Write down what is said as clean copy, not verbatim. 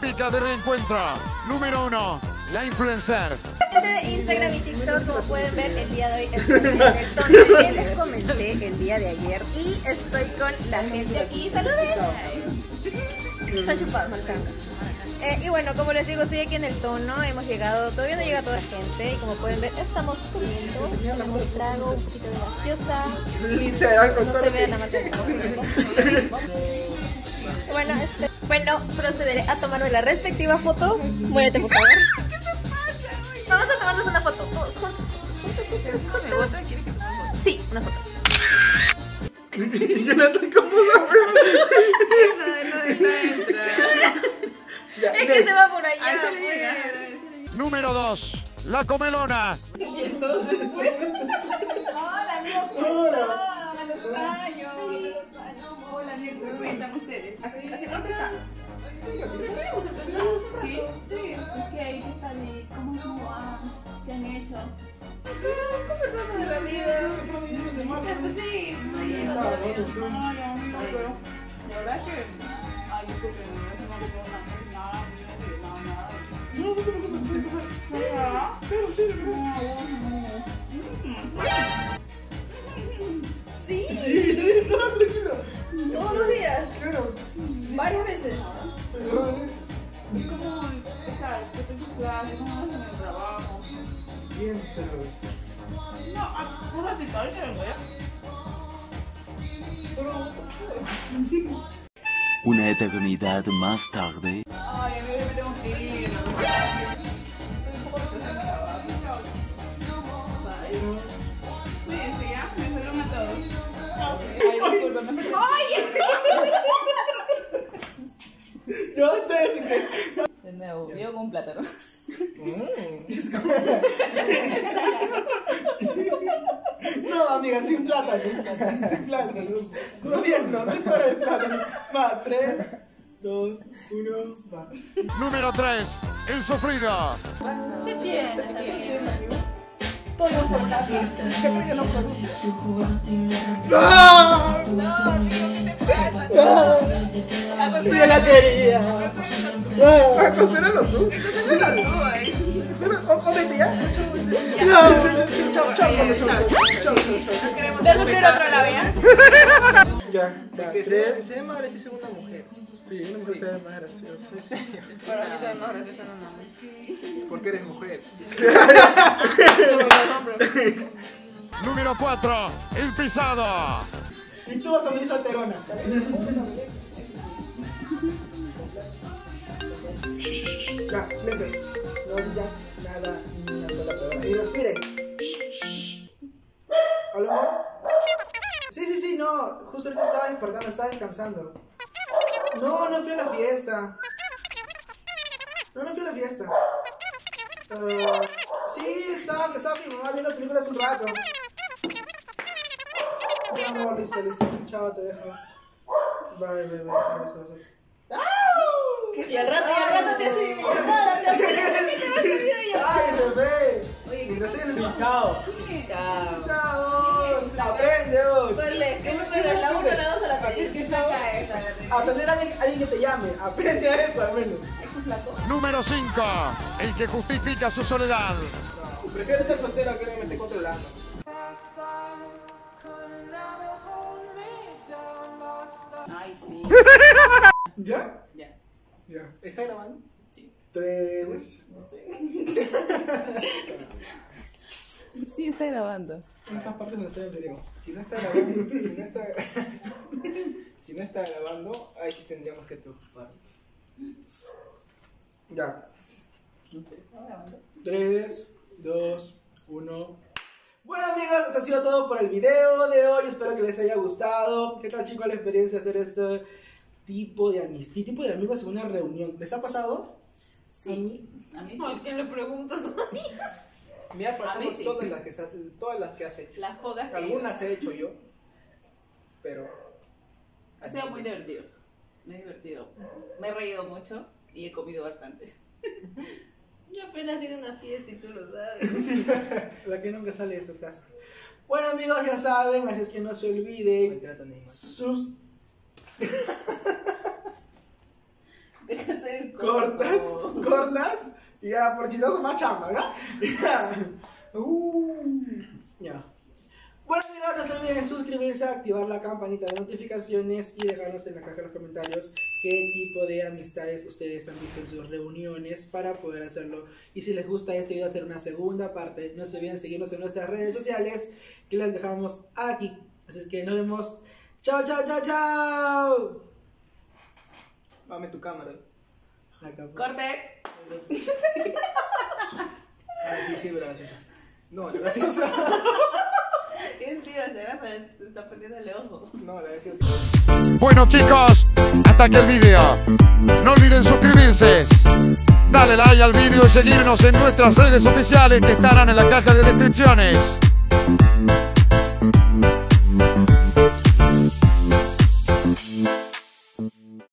típica del reencuentro. Número 1, la influencer. Instagram y TikTok, como pueden ver, el día de hoy estoy en el tono que les comenté el día de ayer y estoy con la gente aquí. ¡Saluden! Están chupados, y bueno, como les digo, estoy aquí en el tono, hemos llegado, todavía no llega toda la gente y como pueden ver, estamos comiendo, tenemos trago, un poquito de gaseosa. Literal, con no se ve la marca de bueno, bueno, procederé a tomarme la respectiva foto. Muévete, por favor. ¿Qué te pasa? Vamos a tomarnos una foto. Todos juntos. Sí, una foto. Jonathan, ¿cómo lo es que se va por allá. Número 2, la comelona. Y entonces, pues. Hola, amigos. Hola. Los años. Hola, amigos. Cuéntame ustedes. ¿Hace cuánto está? Sí. Sí. Ok, ¿qué tal? ¿Cómo han hecho? Conversando de la vida. Pues sí. La verdad que. Ay, no te preocupes, sí, pero sí, sí, sí, no, todos los días, claro, varias veces. ¿Cómo estás? ¿Qué te preocupas? ¿Cómo vas en el trabajo? Bien, pero no, ¿vas a aplicar que vengo ya? Pero una eternidad más tarde. Ay, me tengo que ir. Cuídense ya, me fueron a todos. Chao. Ay, discúlpame. ¡Ay! Yo sé que. De nuevo, vivo con un plátano. No, amiga, sin plátano. Sin plátano. No entiendo, no es hora de plátano. Va, 3, 2, 1, va. Número 3, el sufrido. ¿Qué tienes? No. Ya, se ve más graciosa una mujer. Sí, una mujer se ve más graciosa. ¿En serio? Para mí se ve más graciosa una mujer. Porque eres mujer. Número 4, el pisado. Y tú vas a venir solterona. Ya, listen. No diga nada, ni una sola palabra. Y respiren. ¿Hablamos? Sí, no. Justo ahorita estaba despertando, estaba descansando. No fui a la fiesta. No fui a la fiesta. Sí, estaba mi mamá viendo películas un rato. No, listo. Chao, te dejo. Bye. Y al rato, te hace. ¡Ay, se ve! Pisado. Aprende, aprender a alguien que te llame. Aprende a eso, al menos. Número 5, el que justifica su soledad. Prefiero estar soltero que no me esté controlando. Ay, sí. ¿Ya? ¿Está grabando? Sí. 3. No sé. Sí, está grabando. En estas partes no estoy en si no está grabando, ahí sí tendríamos que preocuparnos. Ya. 3, 2, 1. Bueno, amigos, esto ha sido todo por el video de hoy. Espero que les haya gustado. ¿Qué tal, chicos, la experiencia hacer este tipo de amigos en una reunión? ¿Les ha pasado? Sí. A mí sí. ¿Por qué le preguntas todavía? Me ha pasado sí. todas las que has hecho. Las pocas que algunas he hecho yo, pero ha sido muy divertido. Me he divertido. Me he reído mucho y he comido bastante. Yo apenas he ido a una fiesta y tú lo sabes. La que nunca sale de su casa. Bueno, amigos, ya saben, así es que no se olviden. Sus... Deja de ser corto. Cortas y ya, por chistoso más chamba, ¿verdad? Ya. Bueno, amigos, no se olviden de suscribirse, activar la campanita de notificaciones y dejarnos en la caja de los comentarios qué tipo de amistades ustedes han visto en sus reuniones para poder hacerlo. Y si les gusta este video, hacer una segunda parte. No se olviden seguirnos en nuestras redes sociales, que las dejamos aquí. Así es que nos vemos. ¡Chao, chao, chao, chao! Dame tu cámara. Acá, pues. ¡Corte! Ay, sí, gracias. No, gracias. ¿Qué tío? ¿Será para estar perdiéndole ojo? No, la decía así. Bueno, chicos, hasta aquí el video. No olviden suscribirse, dale like al video y seguirnos en nuestras redes oficiales que estarán en la caja de descripciones.